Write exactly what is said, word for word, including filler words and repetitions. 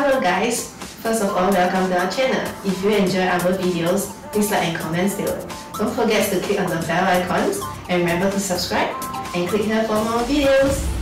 Hello guys! First of all, welcome to our channel. If you enjoy our videos, please like and comment below. Don't forget to click on the bell icons and remember to subscribe and click here for more videos.